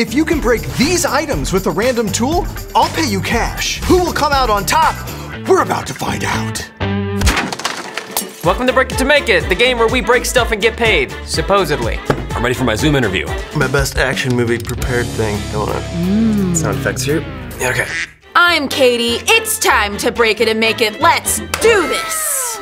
If you can break these items with a random tool, I'll pay you cash. Who will come out on top? We're about to find out. Welcome to Break It to Make It, the game where we break stuff and get paid, supposedly. I'm ready for my Zoom interview. My best action movie prepared thing, don't I? Sound effects here? Yeah, okay. I'm Katie, it's time to break it and make it, let's do this!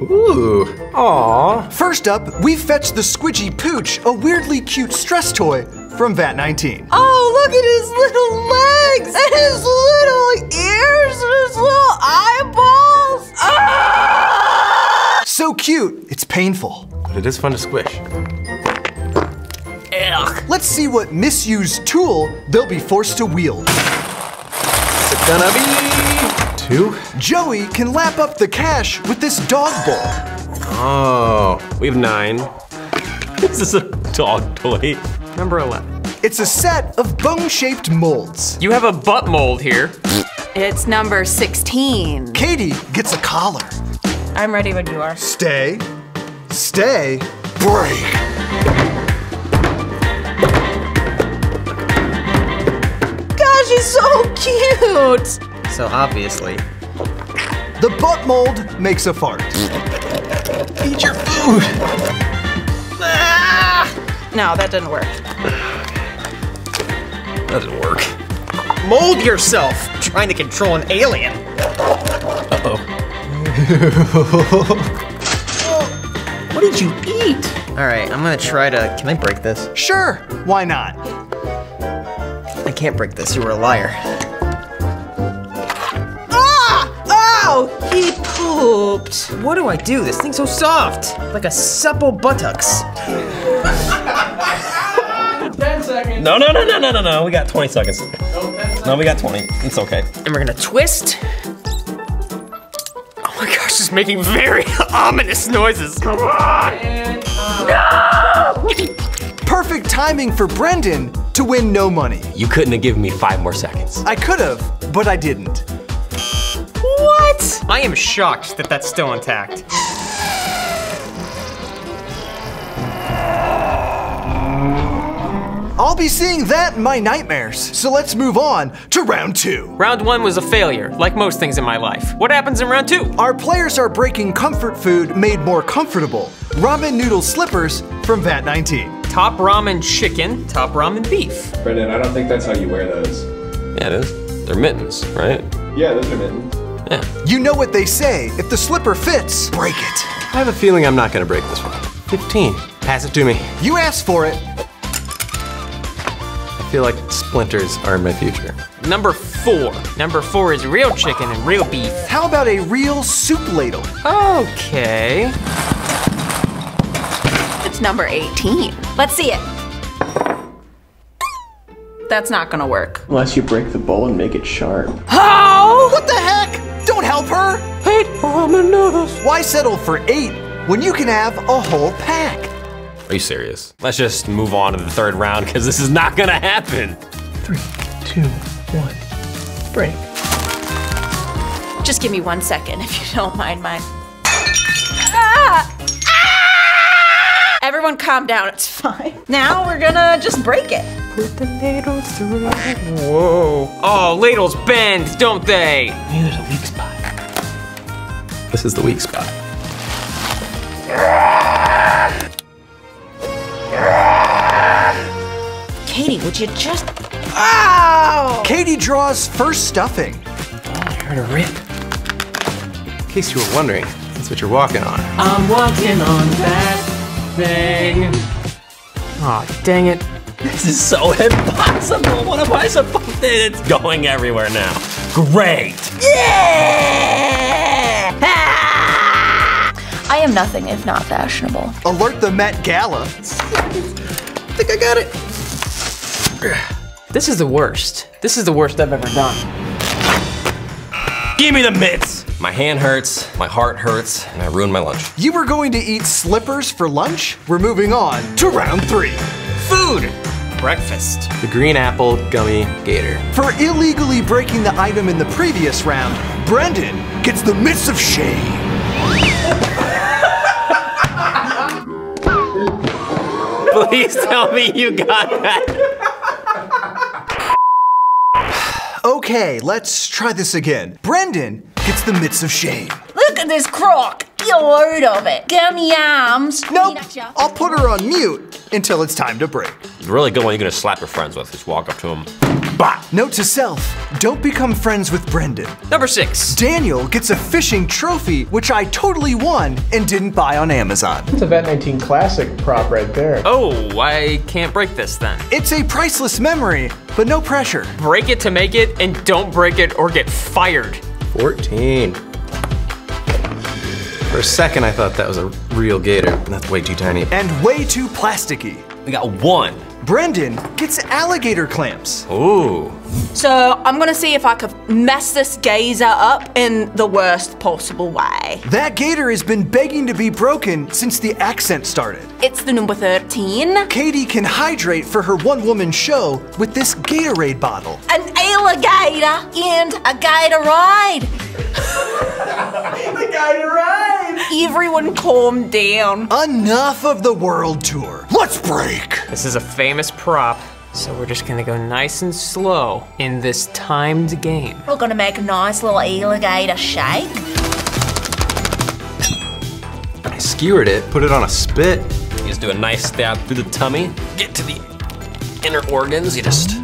Ooh, aww. First up, we fetched the Squidgy Pooch, a weirdly cute stress toy from Vat19. Oh, look at his little legs, and his little ears, and his little eyeballs! Ah! So cute, it's painful. But it is fun to squish. Ugh. Let's see what misused tool they'll be forced to wield. It's gonna be two. Joey can lap up the cash with this dog bowl. Oh, we have 9. This is a dog toy. Number 11. It's a set of bone-shaped molds. You have a butt mold here. It's number 16. Katie gets a collar. I'm ready when you are. Stay, stay, break. She's so cute! So obviously. The butt mold makes a fart. Eat your food! Ah! No, that didn't work. That didn't work. Mold yourself! Trying to control an alien! Uh-oh. What did you eat? Alright, I'm gonna try to... Can I break this? Sure! Why not? I can't break this, you were a liar. Ah! Ow! He pooped. What do I do? This thing's so soft. Like a supple buttocks. 10 seconds. No, we got 20 seconds. No, 10 seconds. No, we got 20, it's okay. And we're gonna twist. Oh my gosh, it's making very ominous noises. Come on! And, no! Perfect timing for Brendan to win no money. You couldn't have given me 5 more seconds. I could have, but I didn't. What? I am shocked that that's still intact. I'll be seeing that in my nightmares. So let's move on to round 2. Round 1 was a failure, like most things in my life. What happens in round 2? Our players are breaking comfort food made more comfortable. Ramen noodle slippers from Vat19. Top Ramen chicken, Top Ramen beef. Brendan, I don't think that's how you wear those. Yeah, it is. They're mittens, right? Yeah, those are mittens. Yeah. You know what they say, if the slipper fits, break it. I have a feeling I'm not gonna break this one. 15, pass it to me. You asked for it. I feel like splinters are my future. Number 4. Number 4 is real chicken and real beef. How about a real soup ladle? Okay. Number 18. Let's see it. That's not gonna work. Unless you break the bowl and make it sharp. How? What the heck? Don't help her. 8 ramen noodles. Why settle for 8 when you can have a whole pack? Are you serious? Let's just move on to the 3rd round because this is not gonna happen. 3, 2, 1, break. Just give me 1 second if you don't mind mine. Ah! Everyone calm down, it's fine. Now we're gonna just break it. Put the ladles through. Whoa. Oh, ladles bend, don't they? Maybe there's a weak spot. This is the weak spot. Katie, would you just... Ow! Katie draws first stuffing. Oh, I heard a rip. In case you were wondering, that's what you're walking on. I'm walking on that thing. Aw, oh, dang it. This is so impossible. What am I supposed to do? It's going everywhere now. Great. Yeah! Ah! I am nothing if not fashionable. Alert the Met Gala. I think I got it. This is the worst. This is the worst I've ever done. Give me the mitts. My hand hurts, my heart hurts, and I ruined my lunch. You were going to eat slippers for lunch? We're moving on to round 3. Food! Breakfast. The green apple gummy gator. For illegally breaking the item in the previous round, Brendan gets the mitts of shame. Please tell me you got that. Okay, let's try this again. Brendan gets the mitts of shame. Look at this croc. You're out of it. Gummy arms. Nope. I'll put her on mute until it's time to break. The really good one you're gonna slap your friends with. Just walk up to them. Bah. Note to self, don't become friends with Brendan. Number 6. Daniel gets a fishing trophy, which I totally won and didn't buy on Amazon. It's a Vat19 classic prop right there. Oh, I can't break this then. It's a priceless memory, but no pressure. Break it to make it, and don't break it or get fired. 14. For a second, I thought that was a real gator. That's way too tiny. And way too plasticky. We got 1. Brendan gets alligator clamps. Ooh. So I'm gonna see if I could mess this gazer up in the worst possible way. That gator has been begging to be broken since the accent started. It's the number 13. Katie can hydrate for her one-woman show with this Gatorade bottle. An alligator and a Gatorade. The Gatorade! Everyone calm down. Enough of the world tour. Let's break. This is a famous prop, so we're just gonna go nice and slow in this timed game. We're gonna make a nice little alligator shake. I skewered it, put it on a spit. You just do a nice stab through the tummy. Get to the inner organs, you just...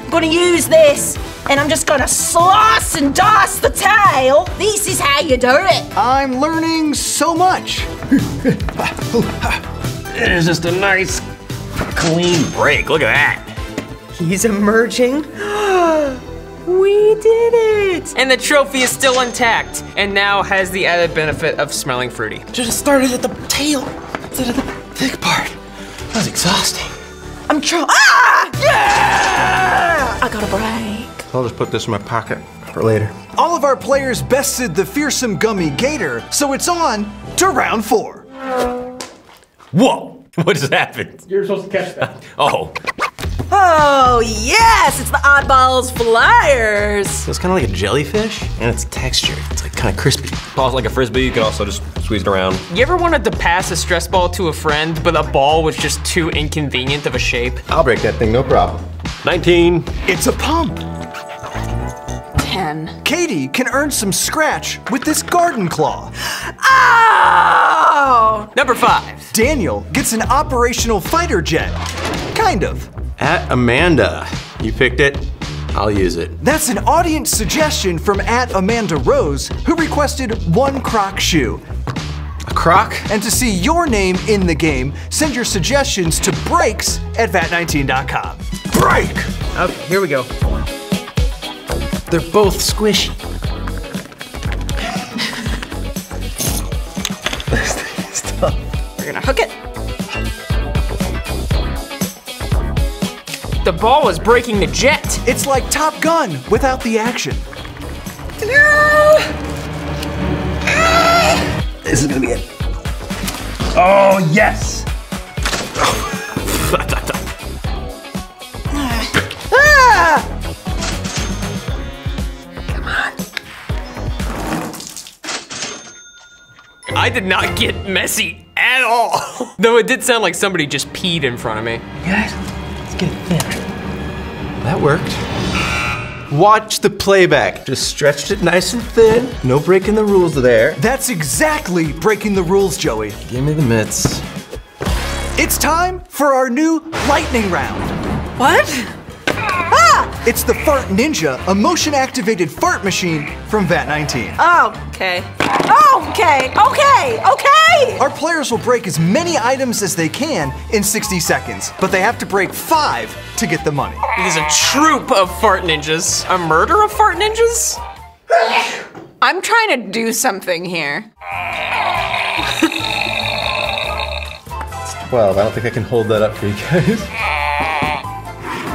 I'm gonna use this. And I'm just gonna slice and dice the tail. This is how you do it. I'm learning so much. It is just a nice, clean break. Look at that. He's emerging. We did it. And the trophy is still intact and now has the added benefit of smelling fruity. Should have started at the tail instead of the thick part. That was exhausting. I'm trying. Ah! Yeah! I got a break. I'll just put this in my pocket for later. All of our players bested the fearsome gummy gator, so it's on to round 4. Whoa, what just happened? You're supposed to catch that. Oh. Oh, yes, it's the Oddballs flyers. So it's kind of like a jellyfish, and it's textured. It's like kind of crispy. Balls like a Frisbee, you can also just squeeze it around. You ever wanted to pass a stress ball to a friend, but a ball was just too inconvenient of a shape? I'll break that thing, no problem. 19. It's a pump. 10. Katie can earn some scratch with this garden claw. Oh! Number 5. Daniel gets an operational fighter jet. Kind of. At Amanda. You picked it, I'll use it. That's an audience suggestion from at Amanda Rose, who requested 1 Croc shoe. A Croc? And to see your name in the game, send your suggestions to breaks@vat19.com. Break! Okay, here we go. They're both squishy. This thing is tough. We're gonna hook it. The ball is breaking the jet. It's like Top Gun without the action. This is gonna be it. Oh, yes! Ah! I did not get messy at all. Though it did sound like somebody just peed in front of me. Guys, let's get it finished. That worked. Watch the playback. Just stretched it nice and thin. No breaking the rules there. That's exactly breaking the rules, Joey. Give me the mitts. It's time for our new lightning round. What? Ah! It's the Fart Ninja, a motion-activated fart machine from Vat19. Oh, okay. Okay, okay, okay! Our players will break as many items as they can in 60 seconds, but they have to break 5 to get the money. It is a troop of fart ninjas. A murder of fart ninjas? I'm trying to do something here. It's 12, I don't think I can hold that up for you guys.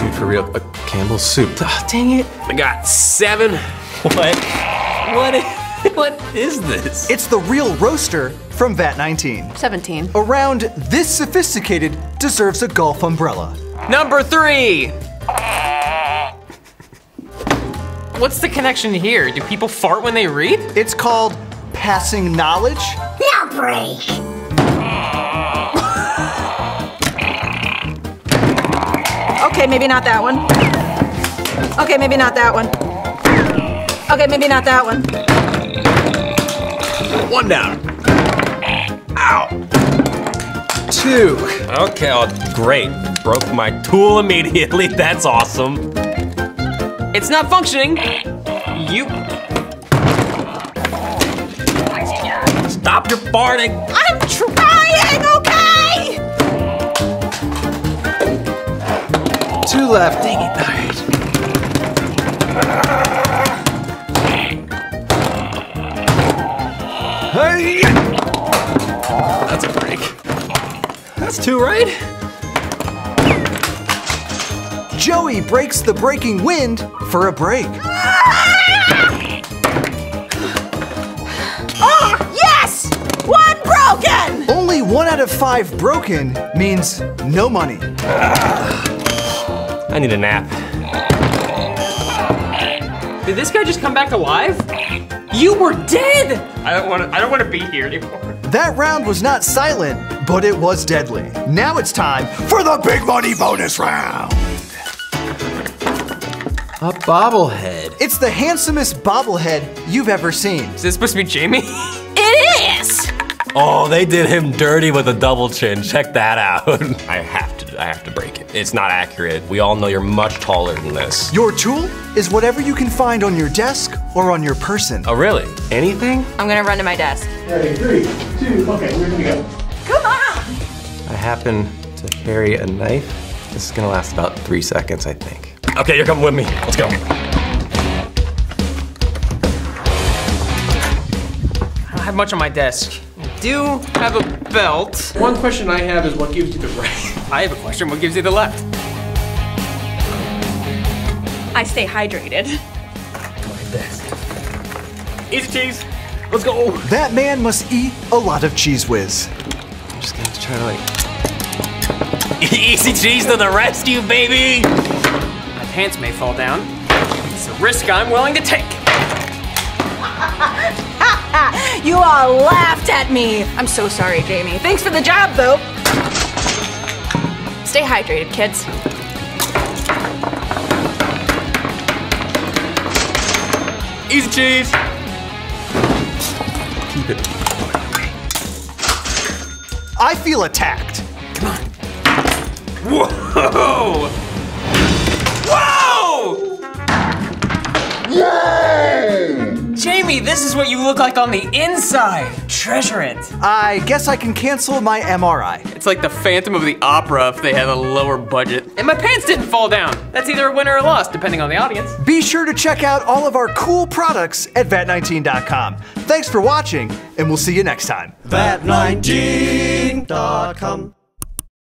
Dude, for real, a Campbell soup. Oh, dang it. I got 7. What? What is this? It's the real roaster from Vat19. 17. A round this sophisticated deserves a golf umbrella. Number 3. What's the connection here? Do people fart when they read? It's called passing knowledge. Now break. Okay, maybe not that one. Okay, maybe not that one. Okay, maybe not that one. One down. Ow. Two. Okay, oh, great. Broke my tool immediately. That's awesome. It's not functioning. You. Stop your farting. I'm trying, okay? Two left. Dang it. Hey! That's a break. That's two, right? Joey breaks the breaking wind for a break. Oh, yes! One broken! Only 1 out of 5 broken means no money. I need a nap. Did this guy just come back alive? You were dead! I don't want to be here anymore. That round was not silent, but it was deadly. Now it's time for the big money bonus round. A bobblehead. It's the handsomest bobblehead you've ever seen. Is this supposed to be Jamie? It is! Oh, they did him dirty with a double chin. Check that out. I have to break it. It's not accurate. We all know you're much taller than this. Your tool is whatever you can find on your desk or on your person. Oh, really? Anything? I'm gonna run to my desk. Ready, 3, 2, okay, we're gonna go. Come on! I happen to carry a knife. This is gonna last about 3 seconds, I think. Okay, you're coming with me. Let's go. I don't have much on my desk. I do have a belt. One question I have is what gives you the right? I have a question, what gives you the left? I stay hydrated. Look at this. Easy cheese, let's go. That man must eat a lot of Cheese Whiz. I'm just gonna try to like... Easy cheese to the rescue, baby! My pants may fall down. It's a risk I'm willing to take. You all laughed at me. I'm so sorry, Jamie. Thanks for the job, though. Stay hydrated, kids. Easy cheese. Keep it. I feel attacked. Come on. Whoa! Whoa! Yay! Jamie, this is what you look like on the inside. Treasure it. I guess I can cancel my MRI. It's like the Phantom of the Opera if they had a lower budget. And my pants didn't fall down. That's either a win or a loss, depending on the audience. Be sure to check out all of our cool products at Vat19.com. Thanks for watching, and we'll see you next time. Vat19.com